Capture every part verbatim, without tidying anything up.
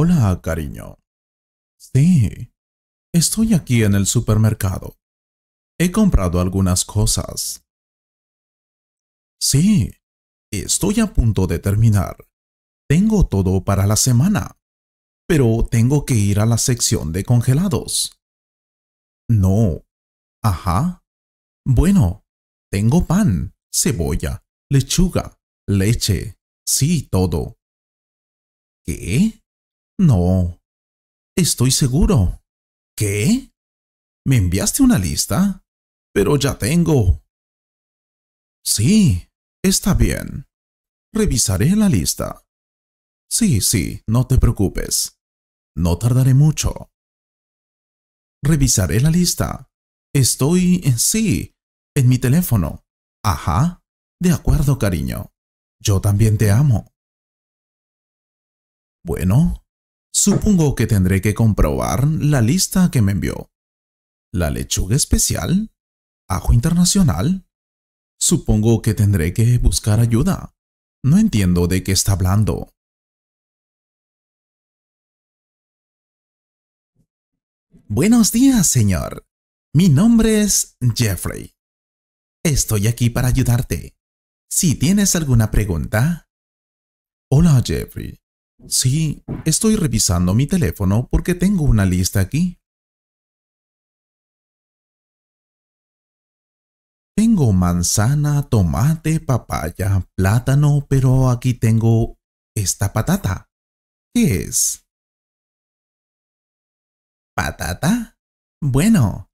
Hola, cariño. Sí, estoy aquí en el supermercado. He comprado algunas cosas. Sí, estoy a punto de terminar. Tengo todo para la semana, pero tengo que ir a la sección de congelados. No. Ajá. Bueno, tengo pan, cebolla, lechuga, leche. Sí, todo. ¿Qué? No. Estoy seguro. ¿Qué? ¿Me enviaste una lista? Pero ya tengo. Sí, está bien. Revisaré la lista. Sí, sí, no te preocupes. No tardaré mucho. Revisaré la lista. Estoy, sí, en mi teléfono. Ajá. De acuerdo, cariño. Yo también te amo. Bueno, supongo que tendré que comprobar la lista que me envió. La lechuga especial, ajo internacional. Supongo que tendré que buscar ayuda. No entiendo de qué está hablando. Buenos días, señor. Mi nombre es Jeffrey. Estoy aquí para ayudarte. Si tienes alguna pregunta. Hola, Jeffrey. Sí, estoy revisando mi teléfono porque tengo una lista aquí. Tengo manzana, tomate, papaya, plátano, pero aquí tengo esta patata. ¿Qué es? ¿Patata? Bueno,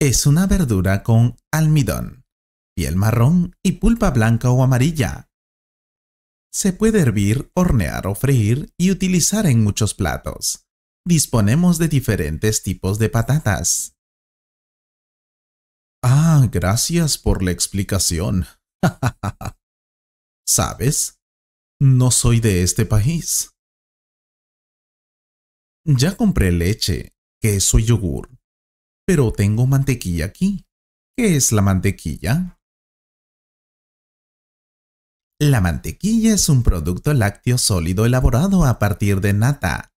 es una verdura con almidón, piel marrón y pulpa blanca o amarilla. Se puede hervir, hornear o freír y utilizar en muchos platos. Disponemos de diferentes tipos de patatas. Ah, gracias por la explicación. ¿Sabes? No soy de este país. Ya compré leche, queso y yogur, pero tengo mantequilla aquí. ¿Qué es la mantequilla? La mantequilla es un producto lácteo sólido elaborado a partir de nata.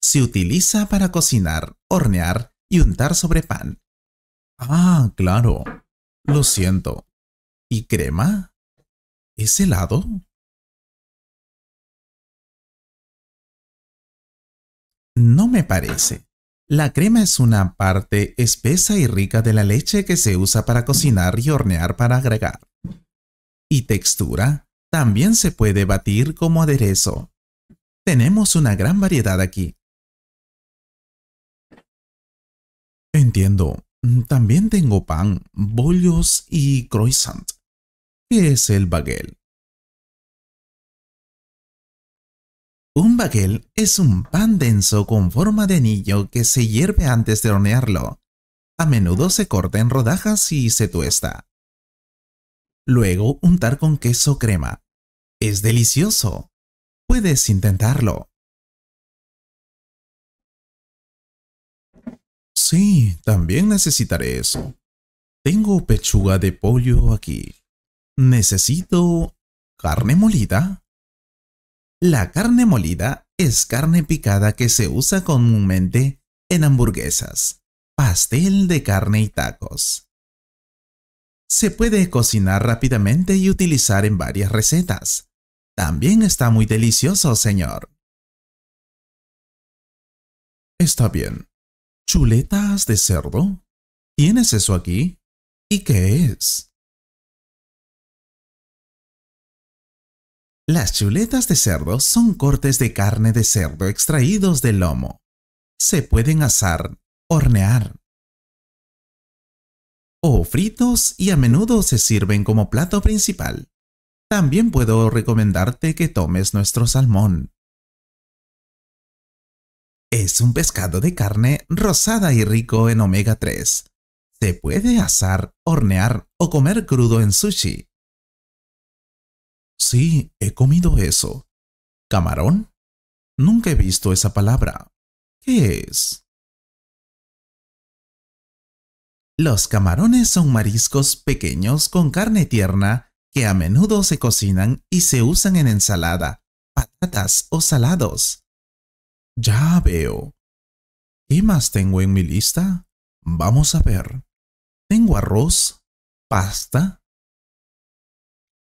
Se utiliza para cocinar, hornear y untar sobre pan. Ah, claro. Lo siento. ¿Y crema? ¿Es helado? No me parece. La crema es una parte espesa y rica de la leche que se usa para cocinar y hornear para agregar. Y textura, también se puede batir como aderezo. Tenemos una gran variedad aquí. Entiendo. También tengo pan, bollos y croissant. ¿Qué es el bagel? Un bagel es un pan denso con forma de anillo que se hierve antes de hornearlo. A menudo se corta en rodajas y se tuesta. Luego untar con queso crema. Es delicioso. Puedes intentarlo. Sí, también necesitaré eso. Tengo pechuga de pollo aquí. Necesito carne molida. La carne molida es carne picada que se usa comúnmente en hamburguesas, pastel de carne y tacos. Se puede cocinar rápidamente y utilizar en varias recetas. También está muy delicioso, señor. Está bien. ¿Chuletas de cerdo? ¿Tienes eso aquí? ¿Y qué es? Las chuletas de cerdo son cortes de carne de cerdo extraídos del lomo. Se pueden asar, hornear o fritos y a menudo se sirven como plato principal. También puedo recomendarte que tomes nuestro salmón. Es un pescado de carne rosada y rico en omega tres. Se puede asar, hornear o comer crudo en sushi. Sí, he comido eso. ¿Camarón? Nunca he visto esa palabra. ¿Qué es? Los camarones son mariscos pequeños con carne tierna que a menudo se cocinan y se usan en ensalada, patatas o salados. Ya veo. ¿Qué más tengo en mi lista? Vamos a ver. Tengo arroz, pasta.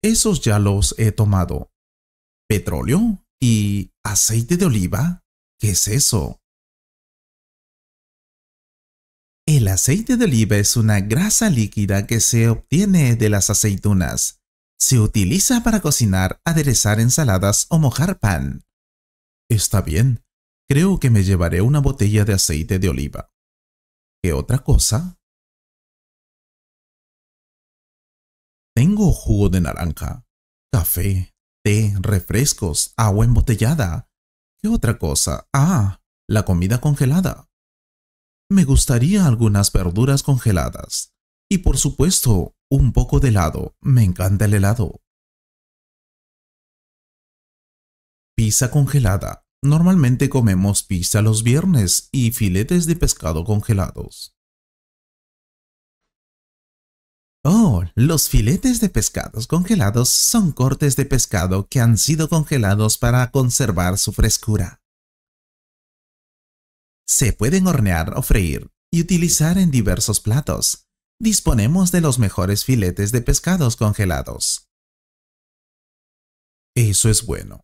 Esos ya los he tomado. Petróleo y aceite de oliva. ¿Qué es eso? El aceite de oliva es una grasa líquida que se obtiene de las aceitunas. Se utiliza para cocinar, aderezar ensaladas o mojar pan. Está bien. Creo que me llevaré una botella de aceite de oliva. ¿Qué otra cosa? Tengo jugo de naranja, café, té, refrescos, agua embotellada. ¿Qué otra cosa? Ah, la comida congelada. Me gustaría algunas verduras congeladas. Y por supuesto, un poco de helado. Me encanta el helado. Pizza congelada. Normalmente comemos pizza los viernes y filetes de pescado congelados. Oh, los filetes de pescados congelados son cortes de pescado que han sido congelados para conservar su frescura. Se pueden hornear o freír y utilizar en diversos platos. Disponemos de los mejores filetes de pescados congelados. Eso es bueno.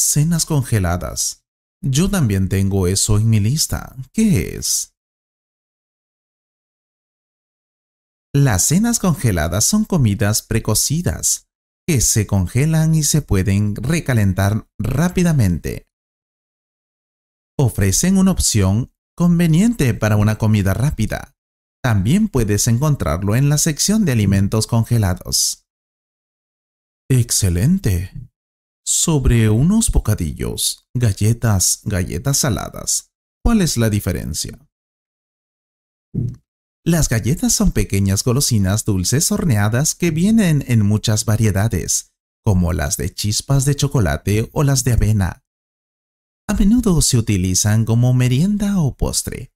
Cenas congeladas. Yo también tengo eso en mi lista. ¿Qué es? Las cenas congeladas son comidas precocidas, que se congelan y se pueden recalentar rápidamente. Ofrecen una opción conveniente para una comida rápida. También puedes encontrarlo en la sección de alimentos congelados. ¡Excelente! Sobre unos bocadillos, galletas, galletas saladas. ¿Cuál es la diferencia? Las galletas son pequeñas golosinas dulces horneadas que vienen en muchas variedades, como las de chispas de chocolate o las de avena. A menudo se utilizan como merienda o postre.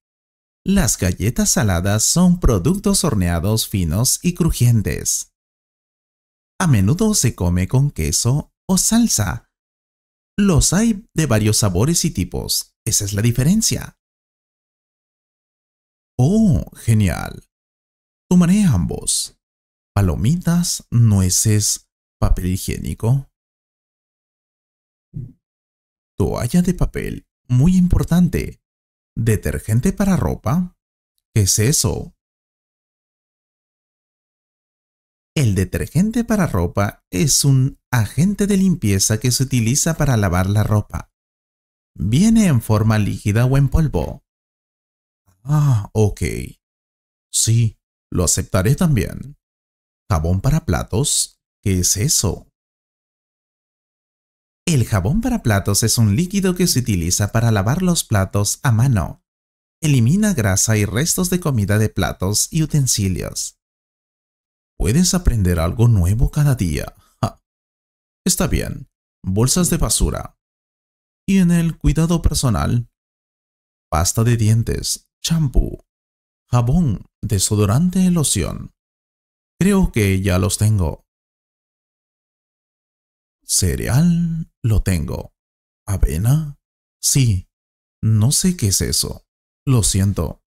Las galletas saladas son productos horneados finos y crujientes. A menudo se come con queso o salsa. Los hay de varios sabores y tipos. Esa es la diferencia. ¡Oh, genial! Tomaré ambos. Palomitas, nueces, papel higiénico. Toalla de papel, muy importante. Detergente para ropa. ¿Qué es eso? El detergente para ropa es un agente de limpieza que se utiliza para lavar la ropa. Viene en forma líquida o en polvo. Ah, ok. Sí, lo aceptaré también. Jabón para platos. ¿Qué es eso? El jabón para platos es un líquido que se utiliza para lavar los platos a mano. Elimina grasa y restos de comida de platos y utensilios. Puedes aprender algo nuevo cada día. Ja. Está bien. Bolsas de basura. Y en el cuidado personal. Pasta de dientes, champú, jabón, desodorante, loción. Creo que ya los tengo. Cereal, lo tengo. ¿Avena? Sí. No sé qué es eso. Lo siento.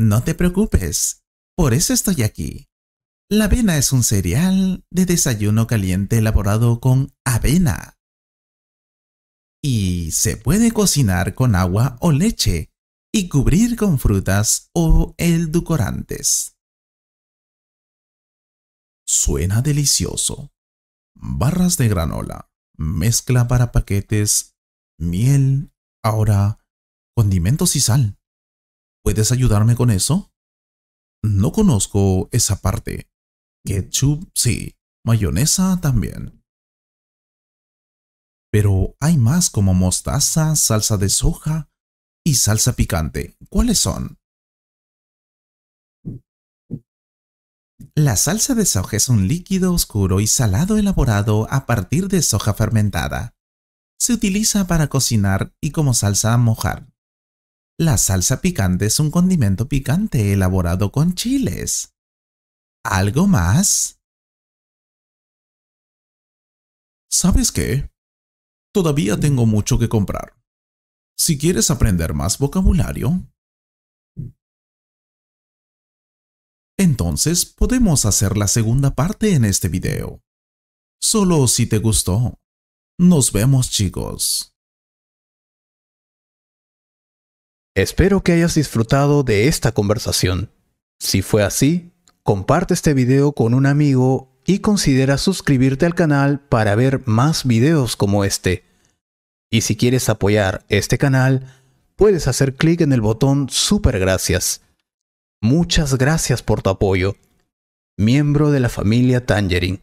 No te preocupes. Por eso estoy aquí. La avena es un cereal de desayuno caliente elaborado con avena. Y se puede cocinar con agua o leche y cubrir con frutas o edulcorantes. Suena delicioso. Barras de granola, mezcla para paquetes, miel, ahora condimentos y sal. ¿Puedes ayudarme con eso? No conozco esa parte. Ketchup, sí. Mayonesa también. Pero hay más como mostaza, salsa de soja y salsa picante. ¿Cuáles son? La salsa de soja es un líquido oscuro y salado elaborado a partir de soja fermentada. Se utiliza para cocinar y como salsa a mojar. La salsa picante es un condimento picante elaborado con chiles. ¿Algo más? ¿Sabes qué? Todavía tengo mucho que comprar. Si quieres aprender más vocabulario, entonces podemos hacer la segunda parte en este video. Solo si te gustó. Nos vemos, chicos. Espero que hayas disfrutado de esta conversación. Si fue así, comparte este video con un amigo y considera suscribirte al canal para ver más videos como este. Y si quieres apoyar este canal, puedes hacer clic en el botón Super Gracias. Muchas gracias por tu apoyo. Miembro de la familia Tangerine.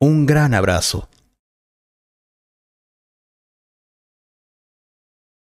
Un gran abrazo.